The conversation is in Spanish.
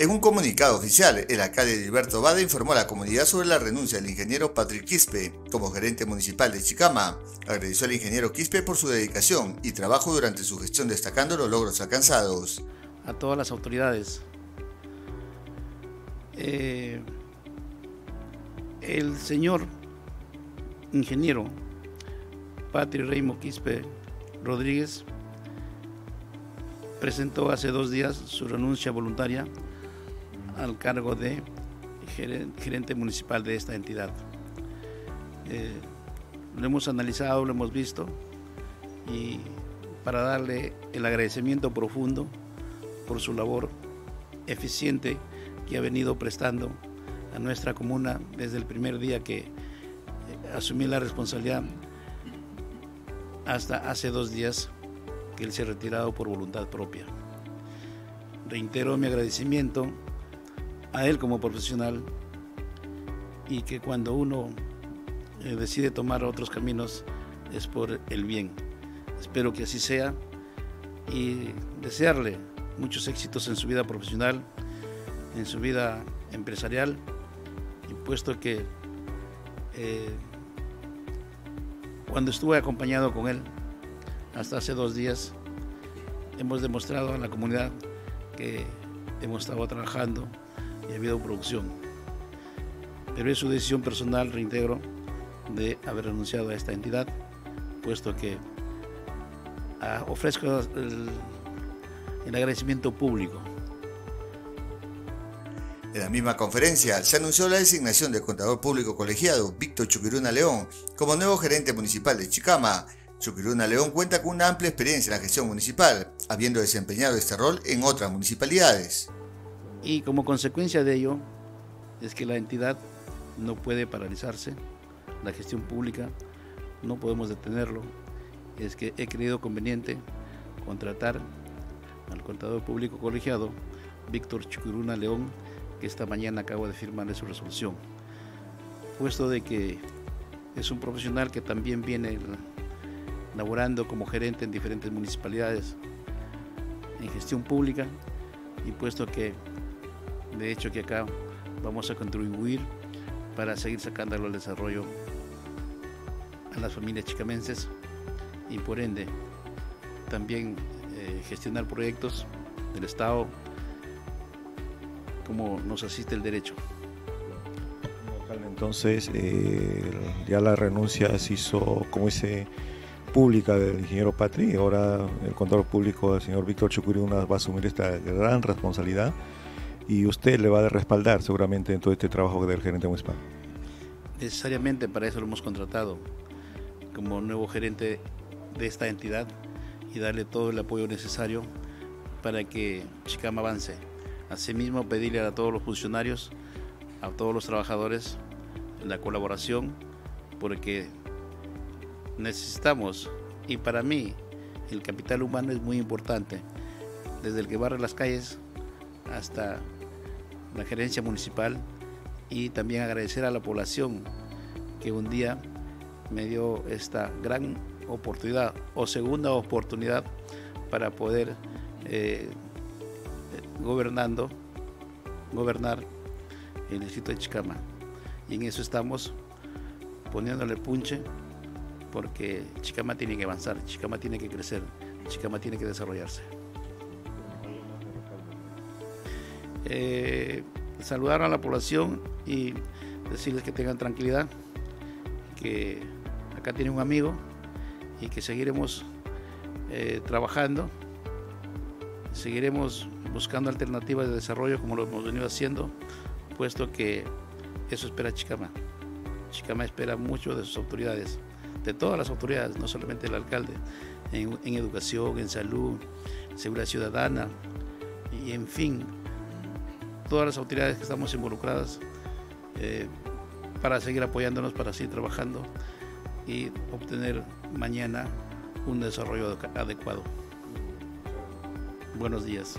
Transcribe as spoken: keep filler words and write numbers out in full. En un comunicado oficial, el alcalde Gilberto Bade informó a la comunidad sobre la renuncia del ingeniero Patrick Quispe como gerente municipal de Chicama. Agradeció al ingeniero Quispe por su dedicación y trabajo durante su gestión, destacando los logros alcanzados. A todas las autoridades. Eh, el señor ingeniero Patrick Reymo Quispe Rodríguez presentó hace dos días su renuncia voluntaria al cargo de gerente municipal de esta entidad. Eh, lo hemos analizado, lo hemos visto, y para darle el agradecimiento profundo por su labor eficiente que ha venido prestando a nuestra comuna desde el primer día que asumí la responsabilidad hasta hace dos días que él se ha retirado por voluntad propia. Reitero mi agradecimiento a él como profesional, y que cuando uno decide tomar otros caminos es por el bien. Espero que así sea y desearle muchos éxitos en su vida profesional, en su vida empresarial, y puesto que eh, cuando estuve acompañado con él hasta hace dos días hemos demostrado a la comunidad que hemos estado trabajando y ha habido producción, pero es su decisión personal, reintegro, de haber renunciado a esta entidad, puesto que ah, ofrezco el, el agradecimiento público. En la misma conferencia se anunció la designación del contador público colegiado Víctor Chuquiruna León como nuevo gerente municipal de Chicama. Chuquiruna León cuenta con una amplia experiencia en la gestión municipal, habiendo desempeñado este rol en otras municipalidades. Y como consecuencia de ello es que la entidad no puede paralizarse, la gestión pública no podemos detenerlo. Es que he creído conveniente contratar al contador público colegiado Víctor Chuquiruna León, que esta mañana acabo de firmarle su resolución, puesto de que es un profesional que también viene laborando como gerente en diferentes municipalidades en gestión pública, y puesto que de hecho que acá vamos a contribuir para seguir sacándolo al desarrollo a las familias chicamenses, y por ende también eh, gestionar proyectos del Estado como nos asiste el derecho. Entonces eh, ya la renuncia se hizo, como dice, pública del ingeniero Patri. Ahora el contador público del señor Víctor Chuquiruna va a asumir esta gran responsabilidad, y usted le va a respaldar seguramente en todo este trabajo del gerente municipal. Necesariamente para eso lo hemos contratado como nuevo gerente de esta entidad, y darle todo el apoyo necesario para que Chicama avance. Asimismo, pedirle a todos los funcionarios, a todos los trabajadores, la colaboración, porque necesitamos, y para mí el capital humano es muy importante, desde el que barre las calles hasta la gerencia municipal. Y también agradecer a la población que un día me dio esta gran oportunidad o segunda oportunidad para poder eh, gobernando, gobernar el distrito de Chicama, y en eso estamos poniéndole punche, porque Chicama tiene que avanzar, Chicama tiene que crecer, Chicama tiene que desarrollarse. Eh, saludar a la población y decirles que tengan tranquilidad, que acá tiene un amigo, y que seguiremos eh, trabajando, seguiremos buscando alternativas de desarrollo como lo hemos venido haciendo, puesto que eso espera Chicama. Chicama espera mucho de sus autoridades, de todas las autoridades, no solamente el alcalde, en, en educación, en salud, seguridad ciudadana, y en fin, todas las autoridades que estamos involucradas eh, para seguir apoyándonos, para seguir trabajando y obtener mañana un desarrollo adecuado. Buenos días.